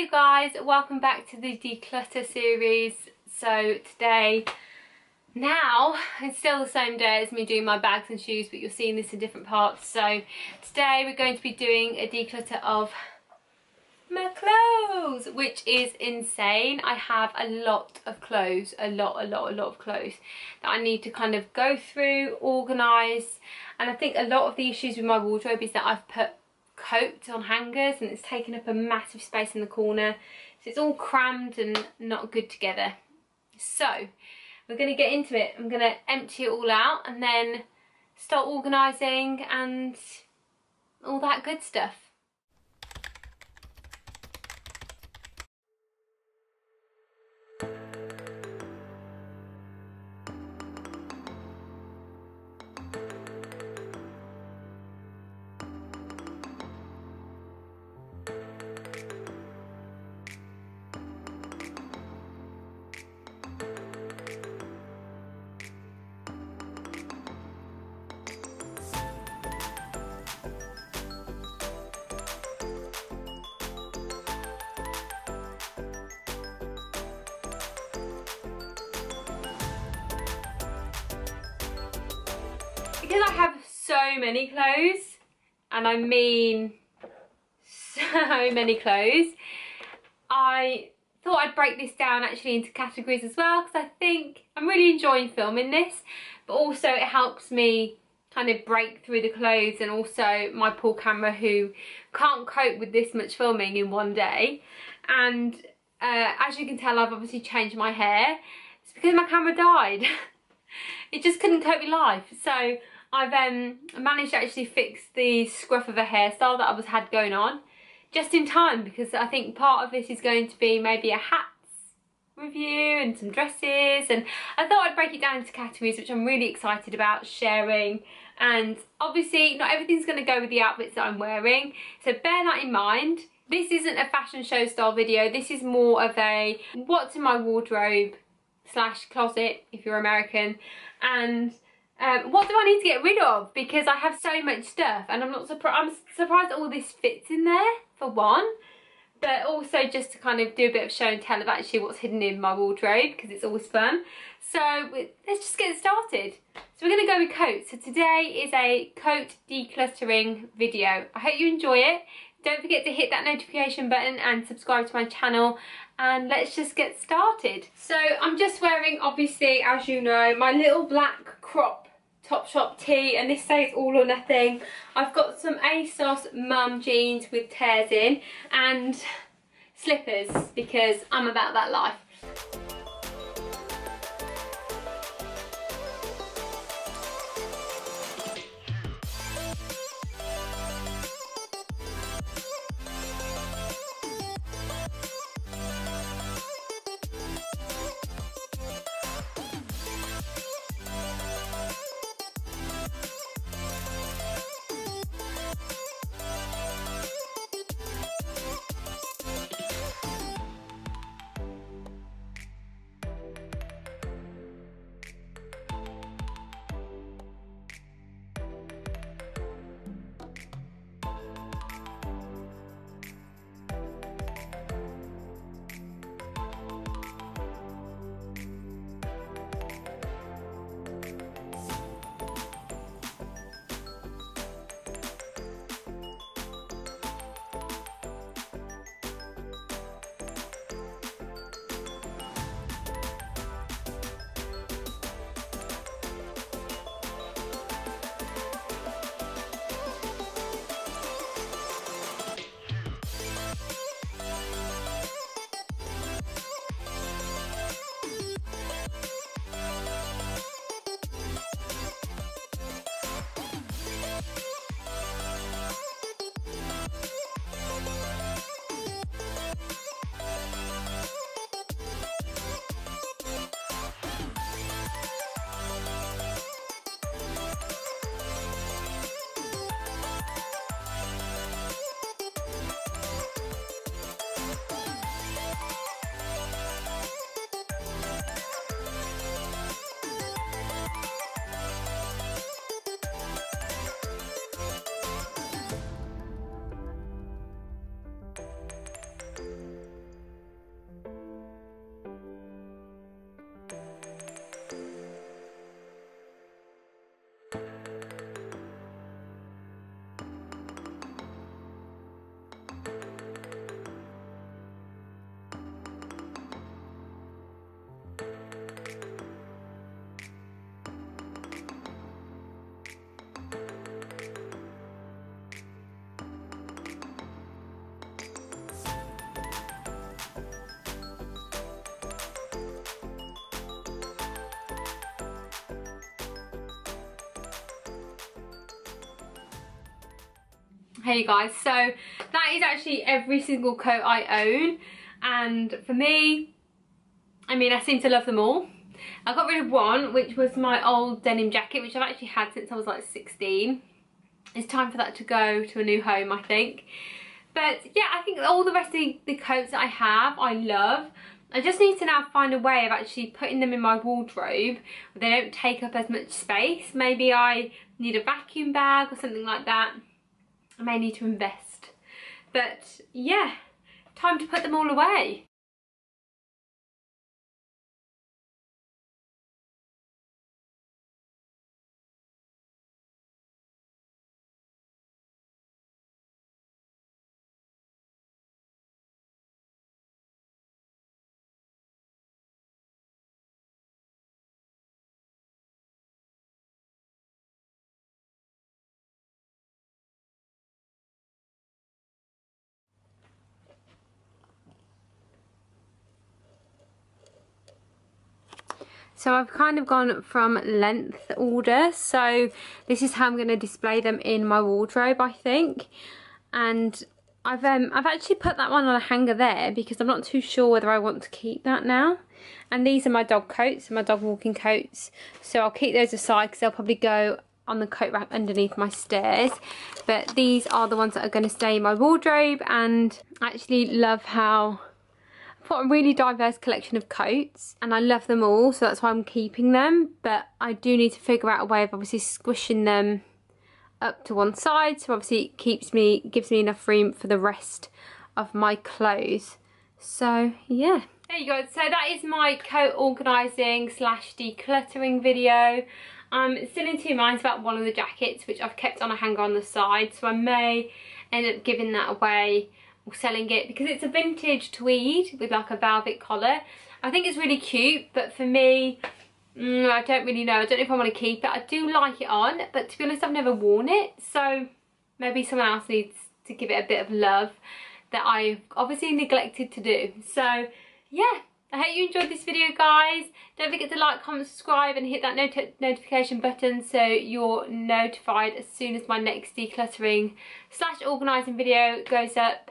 You guys, welcome back to the declutter series. So today, now it's still the same day as me doing my bags and shoes, but you're seeing this in different parts. So today we're going to be doing a declutter of my clothes, which is insane. I have a lot of clothes, a lot of clothes that I need to kind of go through, organize. And I think a lot of the issues with my wardrobe is that I've put coats on hangers and it's taken up a massive space in the corner, so it's all crammed and not good together. So we're going to get into it. I'm going to empty it all out and then start organising and all that good stuff. Because I have so many clothes, and I mean so many clothes, I thought I'd break this down actually into categories as well, because I think I'm really enjoying filming this, but also it helps me kind of break through the clothes, and also my poor camera who can't cope with this much filming in one day. And as you can tell, I've obviously changed my hair. It's because my camera died. It just couldn't cope with life, so I've managed to actually fix the scruff of a hairstyle that I had going on just in time, because I think part of this is going to be maybe a hats review and some dresses, and I thought I'd break it down into categories, which I'm really excited about sharing. And obviously not everything's going to go with the outfits that I'm wearing, so bear that in mind. This isn't a fashion show style video, this is more of a what's in my wardrobe slash closet if you're American, and what do I need to get rid of, because I have so much stuff. And I'm surprised that all this fits in there for one, but also just to kind of do a bit of show and tell of actually what's hidden in my wardrobe, because it's always fun. So let's just get started. So we're going to go with coats. So today is a coat decluttering video. I hope you enjoy it. Don't forget to hit that notification button and subscribe to my channel, and let's just get started. So I'm just wearing, obviously, as you know, my little black crop Topshop tee, and this says all or nothing. I've got some ASOS mum jeans with tears in and slippers, because I'm about that life. Hey guys, so that is actually every single coat I own, and for me, I mean, I seem to love them all. I got rid of one, which was my old denim jacket, which I've actually had since I was like 16. It's time for that to go to a new home, I think. But yeah, I think all the rest of the coats that I have, I love. I just need to now find a way of actually putting them in my wardrobe. They don't take up as much space. Maybe I need a vacuum bag or something like that. I may need to invest. But yeah, time to put them all away. So I've kind of gone from length order, so this is how I'm going to display them in my wardrobe, I think. And I've actually put that one on a hanger there because I'm not too sure whether I want to keep that now. And these are my dog coats, my dog walking coats, so I'll keep those aside because they'll probably go on the coat rack underneath my stairs. But these are the ones that are going to stay in my wardrobe, and I actually love how got a really diverse collection of coats, and I love them all, so that's why I'm keeping them. But I do need to figure out a way of obviously squishing them up to one side, so obviously it gives me enough room for the rest of my clothes. So yeah, there you go. So that is my coat organizing slash decluttering video. I'm still in two minds about one of the jackets, which I've kept on a hanger on the side, so I may end up giving that away, selling it, because it's a vintage tweed with like a velvet collar. I think it's really cute, but for me, I don't really know. I don't know if I want to keep it. I do like it on, but to be honest, I've never worn it, so maybe someone else needs to give it a bit of love that I've obviously neglected to do. So yeah, I hope you enjoyed this video, guys. Don't forget to like, comment, subscribe, and hit that notification button so you're notified as soon as my next decluttering slash organising video goes up.